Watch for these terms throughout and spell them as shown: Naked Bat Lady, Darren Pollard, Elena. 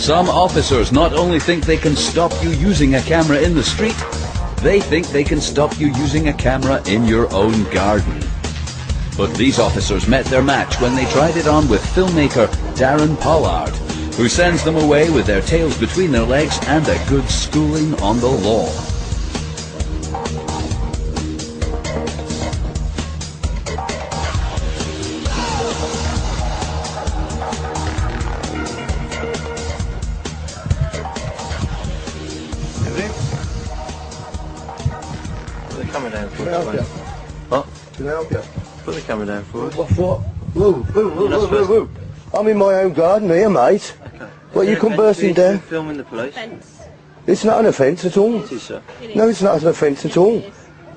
Some officers not only think they can stop you using a camera in the street, they think they can stop you using a camera in your own garden. But these officers met their match when they tried it on with filmmaker Darren Pollard, who sends them away with their tails between their legs and a good schooling on the law. Can I help you? Put the camera down for us. What? Whoa. I'm in my own garden here, mate. Okay. What, you come bursting down? Filming the police. It's not an offence at all. It is, sir. No, it's not an offence at all.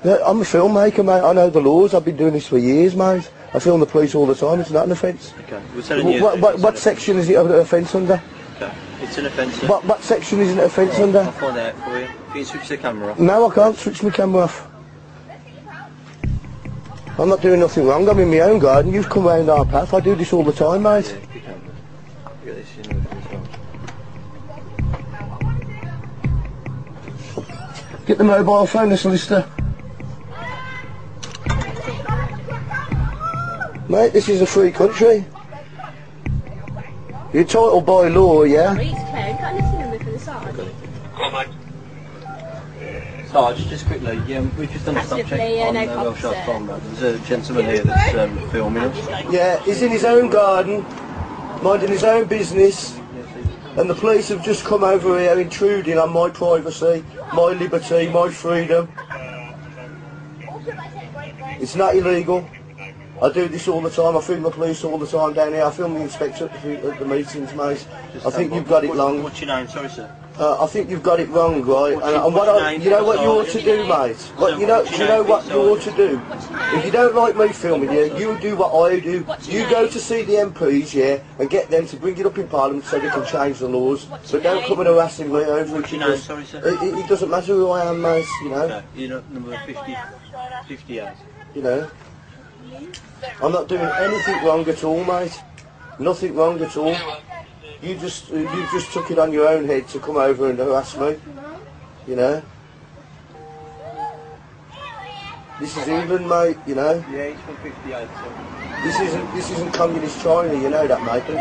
I'm a filmmaker, mate. I know the laws. I've been doing this for years, mate. I film the police all the time. It's not an offence. Okay. We're telling you what section is it an offence under? Okay. It's an offence, sir. What section is it an offence under? I'll find out for you. Can you switch the camera off? No, I can't switch my camera off. I'm not doing nothing wrong, I'm in my own garden, you've come round our path, I do this all the time, mate. Get the mobile phone, the solicitor. Mate, this is a free country. You're entitled by law, yeah? Sarge, just quickly, we've just done a stop check on Welsh Arts Farm Road. There's a gentleman here that's filming us. Yeah, he's in his own garden, minding his own business, and the police have just come over here intruding on my privacy, my liberty, my freedom. It's not illegal. I do this all the time, I film the police all the time down here, I film the inspector at the meetings, mate. I think you've got it wrong. What's your name? Sorry, sir. I think you've got it wrong, right? And you know what you ought to do, mate? You know what you ought to do? If you don't like me filming you, you do what I do. You go to see the MPs, yeah, and get them to bring it up in Parliament so they can change the laws. But don't come and harassing me over it. It doesn't matter who I am, mate, you know. No, you're not number 58. You know. I'm not doing anything wrong at all, mate. Nothing wrong at all. You just took it on your own head to come over and harass me, you know. This is England, mate, you know. Yeah, it's from 58. This isn't communist China, you know that, mate, don't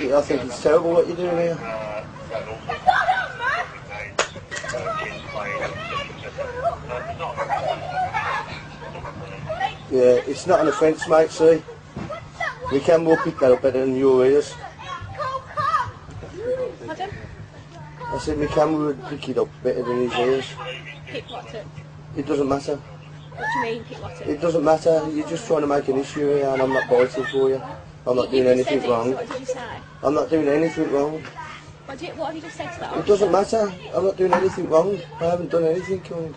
you? I think it's terrible what you're doing here. Yeah, it's not an offence, mate. See. We can more pick that up better than your ears. Pardon? I said we can more pick it up better than his ears. Pick what up? It doesn't matter. What do you mean, pick what up? It doesn't matter. You're just trying to make an issue here and I'm not biting for you. I'm not doing anything wrong. What did you say? I'm not doing anything wrong. What have you just said to that? It doesn't matter. I'm not doing anything wrong. I haven't done anything wrong.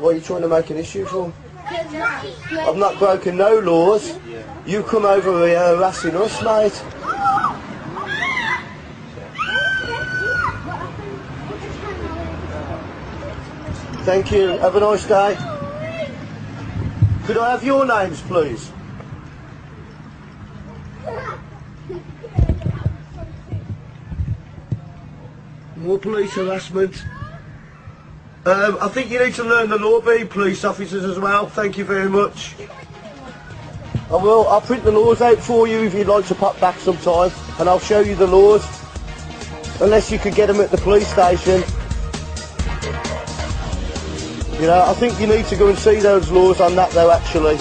What are you trying to make an issue for? I've not broken no laws. You come over here harassing us, mate. Thank you. Have a nice day. Could I have your names, please? More police harassment. I think you need to learn the law, being police officers as well. Thank you very much. I will. I'll print the laws out for you if you'd like to pop back sometime, and I'll show you the laws. Unless you could get them at the police station. You know, I think you need to go and see those laws on that though, actually.